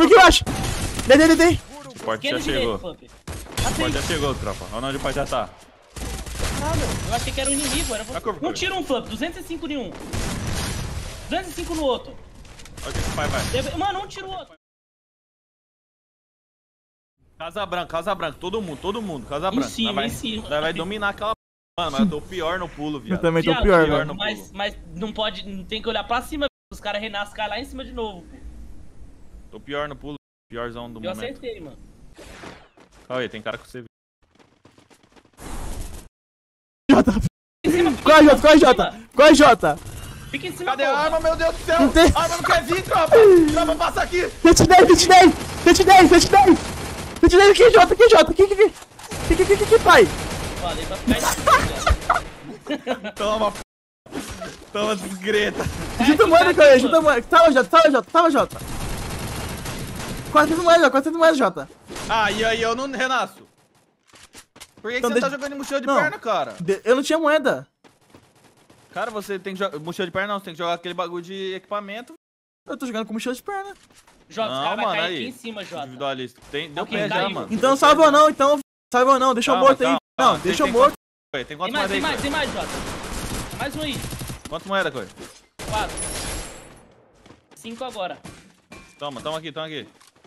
Subiu aqui embaixo. Dei. O pote já chegou. O pote já chegou, tropa. Olha onde o pote já tá. Eu achei que era um inimigo. Era você. Um tiro, um flump. 205 em um. 205 no outro. Ok, vai. Mano, um tiro o outro. Casa Branca. Todo mundo. Casa Branca. Em cima. Vai dominar aquela... Mano, mas eu tô pior no pulo, viado. Eu também tô pior no pulo. Mas não pode... Não tem que olhar pra cima, os caras renascem, caem lá em cima de novo, pô. Tô pior no pulo, piorzão do momento. Eu acertei, mano. Olha aí, tem cara com CV. Jota! Corre, Jota! Fica em cima. Cadê a arma, meu Deus do céu? A arma não quer vir, tropa! Tropa, passa aqui! Eu te dei! Aqui, Jota, pai! Falei pra ficar escuro. Toma, p. Toma, desgreta. Junta moeda, cara, junta moeda. Tava, Jota. Quase tendo moeda, Jota. Ah, e aí eu não renasço. Por que então, você tá jogando mochila de perna, cara? Eu não tinha moeda. Cara, você tem que jogar. Mochila de perna não, você tem que jogar aquele bagulho de equipamento. Eu tô jogando com mochila de perna. Jota, os caras vão cair aqui em cima, Jota. Individualista. Deu pé já, mano. Então salva ou não, deixa eu morto aí. Não, deixa eu morto. Tem quantas moedas aí? Tem mais, Jota. Mais um aí. Quantas moedas, Coelho? 4. 5 agora. Toma aqui.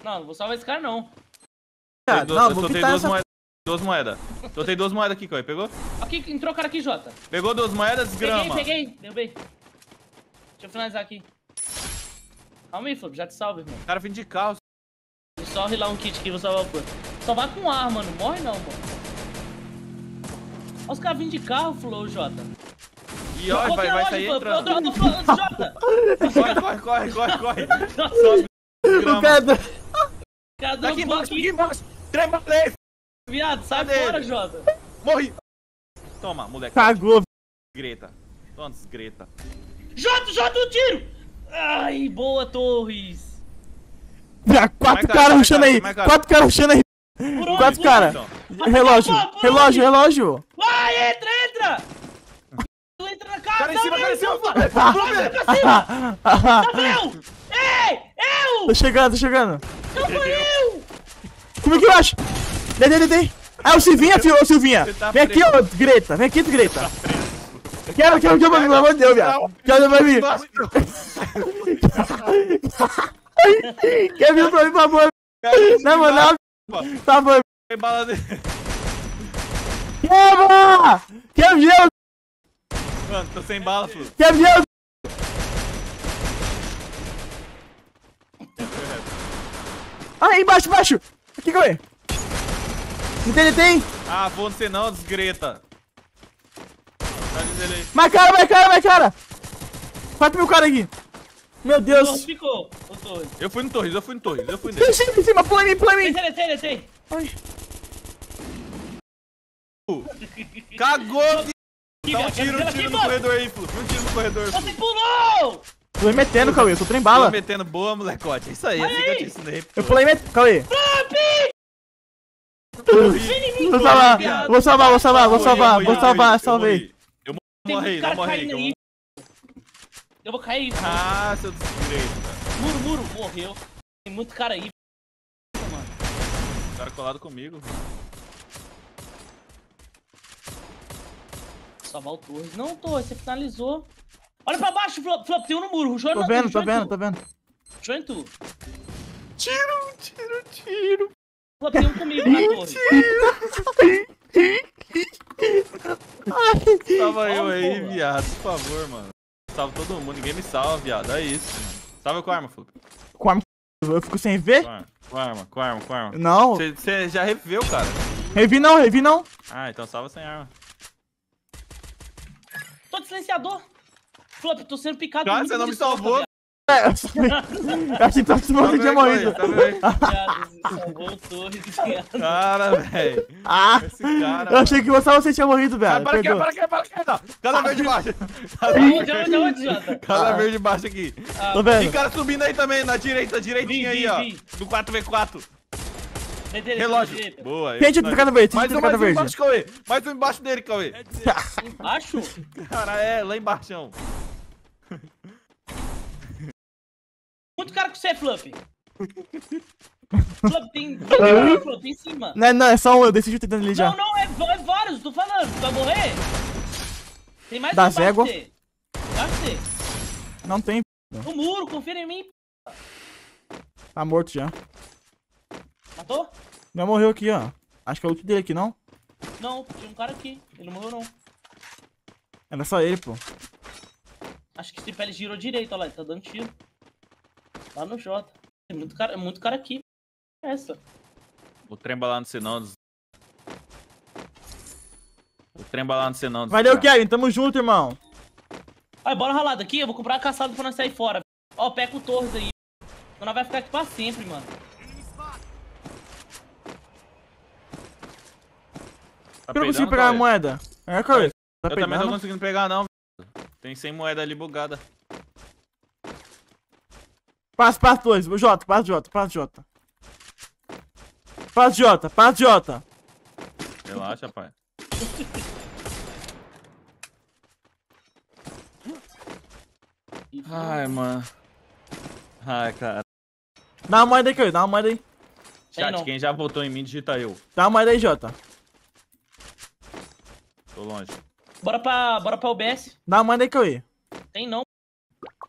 Não vou salvar esse cara, não. Cara, eu soltei duas moedas. Soltei duas moedas aqui, Coelho. Pegou? Aqui, entrou o cara aqui, Jota. Pegou duas moedas, desgrama. Peguei. Derrubei. Deixa eu finalizar aqui. Calma aí, Flop, já te salve, irmão. Cara, vim de carro. Vou só rilar um kit aqui, vou salvar o Flop. Só vai com ar, mano. Morre não, mano. Olha os caras vindo de carro, Flow, Jota. E olha, vai sair entrando. Jota! Corre. O cara daqui embaixo, trema play. Viado, sai fora, Jota. Morri. Toma, moleque. Cagou, greta. Toma, desgreta. Jota, um tiro! Ai, boa, Torres. Quatro caras rushando aí. Relógio. Vai, entra. Tu entra na casa. Cara em cima. Gabriel. Ei, eu. Tô chegando. Não fui eu. Como é que eu acho? Dei. Ah, o Silvinha. Vem aqui, Greta. Quero que eu vou me deu, viado. Quer vir pra mim, por favor? Na moral, tá bom. Quebra! Quer vir? Mano, tô sem bala, filho. Quer vir? Aí, embaixo! Aqui, Cauê! Não tem? Ah, vou não ser não, desgreta. Mais cara! 4.000 cara aqui! Meu Deus! Ficou. Eu fui no Torres. Em cima, pula em mim! Tem. Cagou, que... Dá um tiro no corredor aí, Flu. Você pulou! Pulei metendo, Cauê, eu sou trem bala. Pulei metendo, boa, molecote. É isso aí, assim que eu te ensinei. Eu pulei metendo, Cauê. Vou salvar. Morri. Eu vou cair. Ah, seu desdireito. Muro, morreu. Tem muito cara aí, mano. O cara colado comigo. Salvar o Torres. Não, Torres, você finalizou. Olha pra baixo, Flop, tem um no muro. Tô vendo. Show em tu. Tiro. Flop, tem um comigo na torre. Salva eu aí, viado, por favor, mano. Salva todo mundo, ninguém me salva, viado, é isso. Salva com a arma, Flup. Com a arma, eu fico sem ver? Com a arma. Não. Você já reviveu, cara. Revi não. Ah, então salva sem arma. Tô de silenciador. Flup, tô sendo picado. Cara, você não me salvou. É, eu sabia. Eu achei que você tinha morrido. Salvou o Torres, viado. Cara, velho. Ah, eu achei que você tinha morrido, velho. Para cá. Cada vez de baixo. De onde, Jota? Cada vez de baixo aqui. Tô vendo. Tem cara subindo aí também, na direitinha aí, ó. Do 4v4. Relógio. Boa. Tem gente do cara verde. Mais um embaixo, Cauê. Mais um embaixo dele, Cauê. Embaixo? Cara, lá embaixo. Muito cara com você, Flup. Flop, tem em cima. Não, é só um, eu decidi tentando ele já. Não, é vários, tô falando, tu vai morrer. Tem mais da zégua. Não tem. O muro, confia em mim. Tá morto já. Matou? Já morreu aqui, ó. Acho que é o outro dele aqui, não? Não, tinha um cara aqui. Ele não morreu, não. Era só ele, pô. Acho que esse pele girou direito, ó lá. Ele tá dando tiro. Lá no J. Tem muito cara aqui. Essa. O trem lá no senão. O trem lá no senão. Valeu, Kevin. Tamo junto, irmão. Aí, bora ralado aqui. Eu vou comprar a caçada pra nós sair fora. Ó, pega o Torres aí. Senão nós vai ficar aqui pra sempre, mano. Tá eu não consigo pegar a moeda. É, Cauê. Tá eu também não tô conseguindo pegar, não. Tem 100 moeda ali bugada. Passa dois. O Jota, passa Jota. Relaxa, pai. Ai, mano. Ai, cara. Dá uma moeda aí, Cauê. Dá uma moeda aí. Chat, quem já votou em mim, digita eu. Dá uma moeda aí, Jota. Tô longe. Bora pra UBS. Dá uma moeda aí, Cauê. Tem não.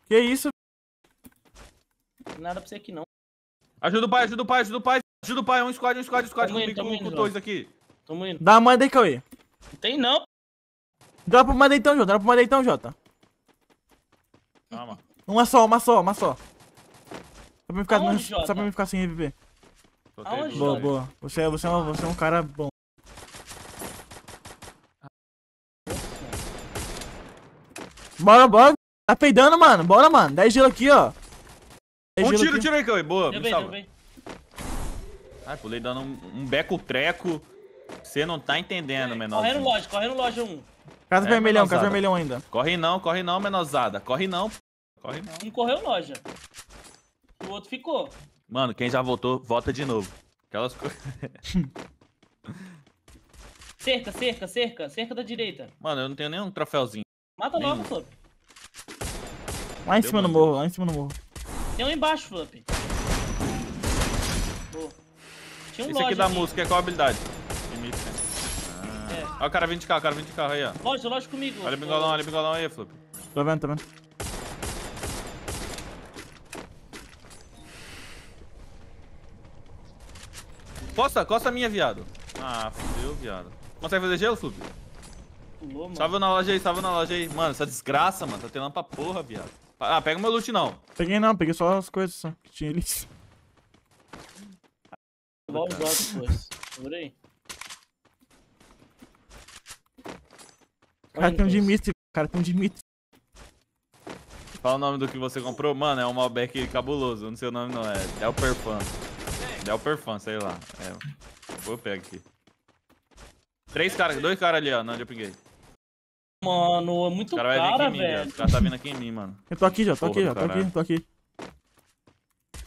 Que isso? Nada pra você aqui não. Ajuda o pai, ajuda o pai. Um squad com dois aqui. Tamo indo. Dá uma moeda aí, Cauê. Não tem não. Dropa uma moeda então, Jota. Calma. Uma só. Só pra mim ficar sem reviver. Boa. Você é um cara bom. Bora. Tá peidando, mano. Bora, mano. 10 gelo aqui, ó. Tiro aí, Cauê. Boa, me salva. Ai, pulei dando um beco-treco. Você não tá entendendo, menorzinho. Correndo loja 1. Casa vermelhão ainda. Corre não, menorzada. Corre não. Um correu loja. O outro ficou. Mano, quem já votou, vota de novo. Aquelas coisas. Cerca da direita. Mano, eu não tenho nenhum troféuzinho. Mata logo, Flup. Lá em cima no morro. Tem um embaixo, Flup. Oh. Tinha um loja. Esse aqui da música é qual a habilidade? Limite, né? Ah. É. Ó, o cara vindo de carro aí, ó. Loja comigo. Olha o bingolão aí, Flup. Tô vendo. Costa minha, viado. Ah, fudeu, viado. Consegue fazer gelo, Flup? Salve na loja aí. Mano, essa desgraça, mano. Tá telando pra porra, viado. Ah, pega o meu loot, não. Peguei só as coisas só que tinha eles. Igual os outros, pois. Segura aí. Cara, tem um Dimitri. Fala o nome do que você comprou. Mano, é um Malbec cabuloso. Eu não sei o nome, não. É Delperfan, sei lá. É. Vou pegar aqui. 2 caras ali, ó. Não, onde eu pinguei. Mano, é muito cara, velho. O cara tá vindo aqui em mim, mano. Eu tô aqui já, tô aqui.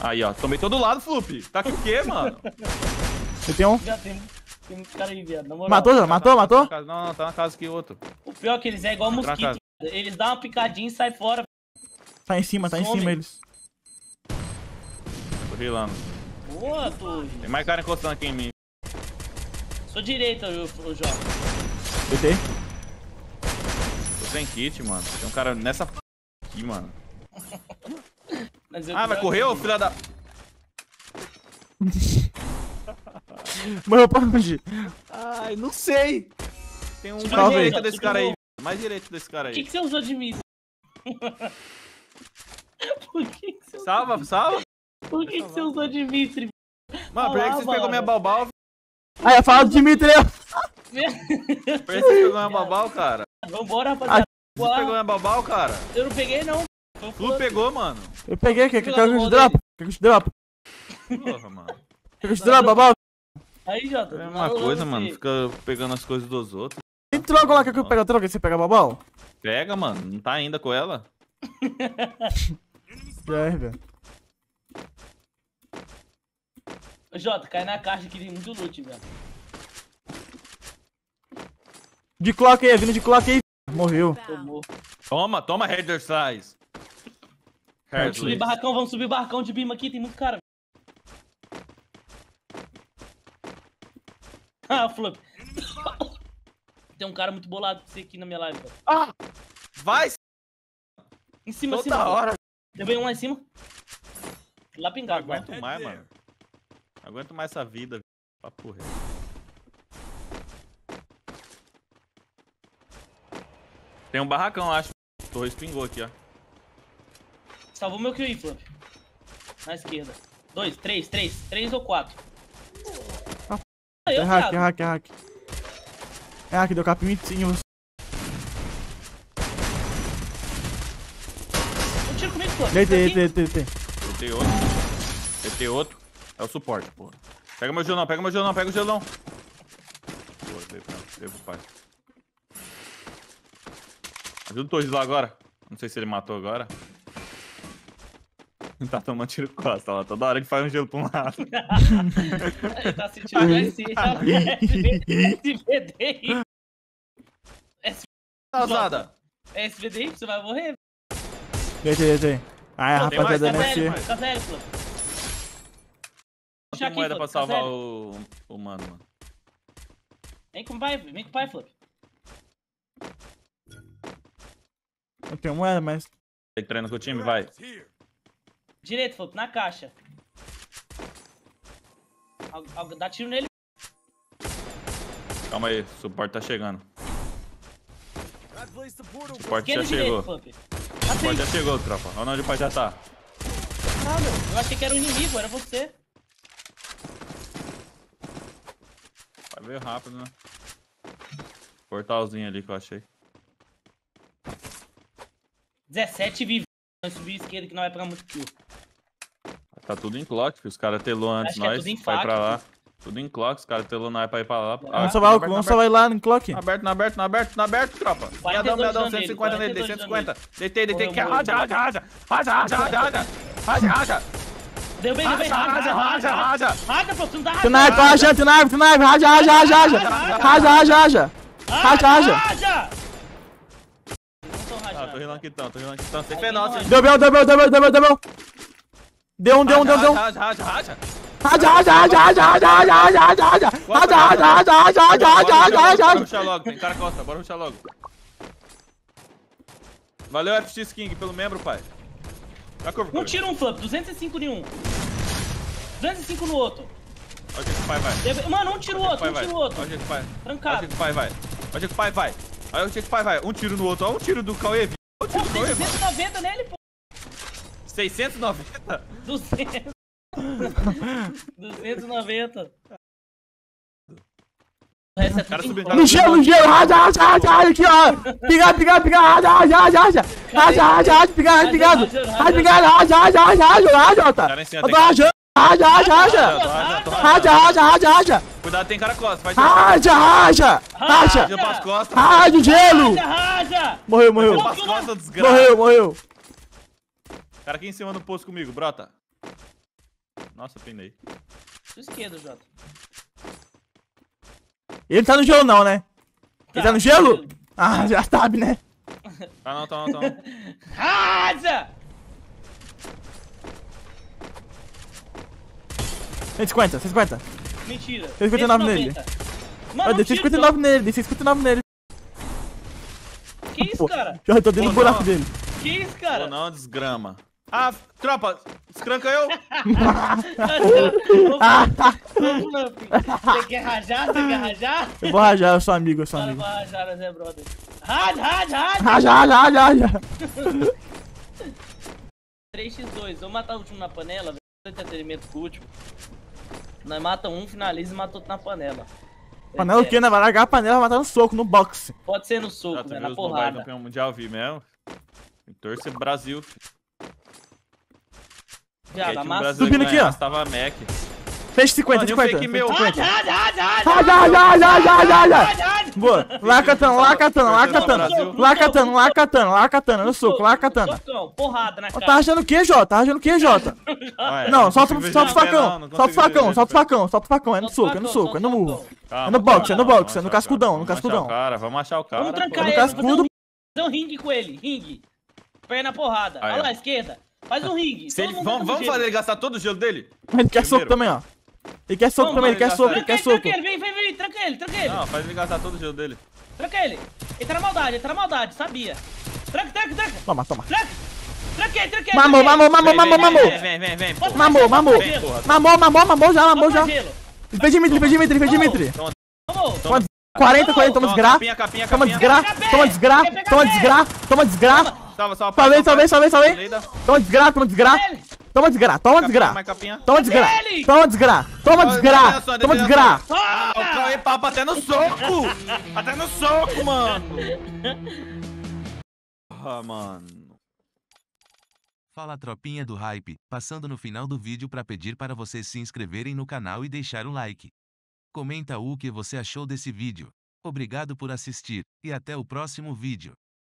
Aí, ó. Tomei todo lado, Flup. Tá com o quê, mano? Eu tenho um. Já tem muito cara aí, viado. Matou? Não, tá na casa aqui outro. O pior é que eles é igual mosquito. Eles dão uma picadinha e saem fora. Tá em cima eles. Tô rilando. Boa, Torres. Tem mais cara encostando aqui em mim. Sou direita, eu jogo. Deitei. Tô sem kit, mano. Tem um cara nessa p aqui, mano. Vai correr, ô filha da. Morreu pra onde? Ai, não sei. Tem um mais direita desse cara aí. O que você usou de mim? Por que você usou? Salva. Por que você usou Dimitri? Mano, por que você pegou minha balbal? Ah, eu falo do Dimitri! Parece que você pegou minha babau, cara. Vambora, rapaziada. Você pegou minha babau, cara? Eu não peguei, não. Tu pegou, mano. Eu peguei, quer que eu te dropa? Porra, mano. Quer que eu te dropa, babau? Aí, Jota. É uma coisa, mano. Fica pegando as coisas dos outros. Tem troca lá, quer que eu pegue a troca? Você pega a babau? Pega, mano. Não tá ainda com ela? Já é, velho. Jota, cai na caixa que tem muito loot, velho. Vindo de clock aí. Morreu. Tomou. Toma, Header Size. Vamos subir barracão de bima aqui, tem muito cara. Ah, Flup. Tem um cara muito bolado com você aqui na minha live, velho. Ah! Vai! Em cima, toda cima, hora. Eu venho um lá em cima. Lá pingado. Não aguento mais, mano. Não aguento mais essa vida. Papo reto. Tem um barracão, acho. Torres pingou aqui, ó. Salvou meu QI, Flup. Na esquerda. 2, 3, 3, 3 ou 4. É hack, é hack, é hack. É hack, deu cap mitinho. Um tiro comigo, Flup. Deitei outro. Deitei outro. É o suporte, porra. Pega meu gelão, pega meu gelão, pega o gelão. Boa, veio pro pai. Ajuda o Torres lá agora. Não sei se ele matou agora. Tá tomando tiro de costa, ó. Toda hora ele faz um gelo pra um lado. Ele tá sentindo mais sim. SVD. Usada. SVD, você vai morrer. Deitei. Ah, rapaziada, é mais. Tá sério, pô. Deixa aqui, moeda pra salvar o mano. Vem com o pai, Flip. Eu tenho moeda, mas... Tem que treinar com o time, vai. Direito, Flop, na caixa. Dá tiro nele. Calma aí, o suporte tá chegando. O suporte já chegou. O suporte já chegou, tropa. Olha onde o pai já tá. Ah, meu, eu achei que era o inimigo, era você. Vai ver rápido, né? Portalzinho ali que eu achei. 17 vive. Eu subi esquerda que não vai pegar muito kill. Tá tudo em clock, filho. Os caras telou antes nós, é tudo em vai faca, pra lá. Tudo em clock, os caras telou nós pra ir pra lá. Vamos só vai lá no clock. Na aberto, tropa. Meadão, 150 nele, 150. Deitei. Raja. Deu bem, raja, pô, tu não dá raja. Tu naipe, raja. Ah, tô rilando aqui tanto. Sem penal, sem... Deu bel. Deu um. Raja. Bora ruxar logo, tem cara costa, bora ruxar logo. Valeu, FX King, pelo membro, pai. Um tiro, um flop, 205 em um. 205 no outro. Olha o jeito que o pai vai. Mano, um tiro o outro. Olha o jeito que o pai vai. Trancado. Olha o jeito que o pai vai. Aí o Jetpai vai, um tiro no outro, ó, um tiro do KAUET. Ó, um tiro do KAUET, 690 nele, pô. 690? 200. 290. No gelo, raja, aqui, ó. Pingado, raja, pingado, raja, Raja! Cuidado, tem cara costa, faz Raja! Raja, gelo! Raja! Morreu! Morreu! Cara aqui em cima no posto comigo, brota! Nossa, pinei. Sua esquerda, Jota. Ele tá no gelo não, né? Ele tá no gelo? Ah, já sabe, né? Tá não. Raja! 150. Mentira. 159 nele. Mano, dei 159 nele, dei 159 nele. Que isso, cara? Já tô dentro do buraco dele. Que isso, cara? Ou não, desgrama. Ah, tropa, escranca eu. Você quer rajar? Eu vou rajar, eu sou amigo, Cara, eu vou rajar, Zé Brother. Raja. 3x2, vou matar o último na panela, velho. Entretenimento com o último. Nós mata um, finaliza e mata outro na panela. Panela o quê, né? Vai largar a panela, vai matar no soco, no boxe. Pode ser no soco, né? Na porrada. Os campeão mundial, vi mesmo. Torce Brasil, filho. Viado, amassa. Subindo aqui, ó. Tava Mac. Fez 50. Boa. Lacatando, no soco, lacatando. Porrada na cara. Tá achando o quê, Jota? Não, solta o facão. É no soco, é no murro. É no boxe, no cascudão, Vamos achar o cara. Vamos trancar ele. Fazer um ringue com ele, Perna porrada. Olha lá, esquerda. Faz um ringue. Vamos fazer ele gastar todo o gelo dele? Ele quer soco também, ó. Ele quer soco também, ele quer soco, ele quer soco. Tranca ele, vem, tranca ele, Não, faz ele gastar todo o gelo dele. Tranca ele. Ele tá na maldade, sabia. Tranca. Toma. Tranca ele. Mamou. Vem. Mamou já. Dimitri. 40, toma desgraça. Salvei. Toma desgraça. O Cauê papa até no soco. Mano. Ah, mano. Fala, tropinha do hype, passando no final do vídeo para pedir para vocês se inscreverem no canal e deixar o like. Comenta o que você achou desse vídeo. Obrigado por assistir, e até o próximo vídeo.